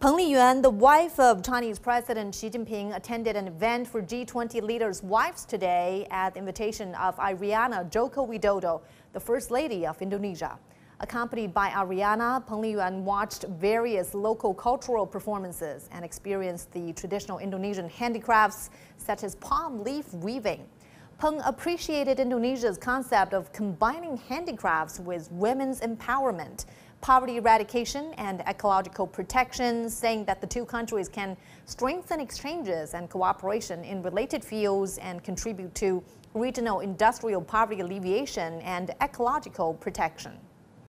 Peng Liyuan, the wife of Chinese President Xi Jinping, attended an event for G20 leaders' wives today at the invitation of Iriana Joko Widodo, the First Lady of Indonesia. Accompanied by Iriana, Peng Liyuan watched various local cultural performances and experienced the traditional Indonesian handicrafts such as palm leaf weaving. Peng appreciated Indonesia's concept of combining handicrafts with women's empowerment, poverty eradication, and ecological protection, saying that the two countries can strengthen exchanges and cooperation in related fields and contribute to regional industrial poverty alleviation and ecological protection.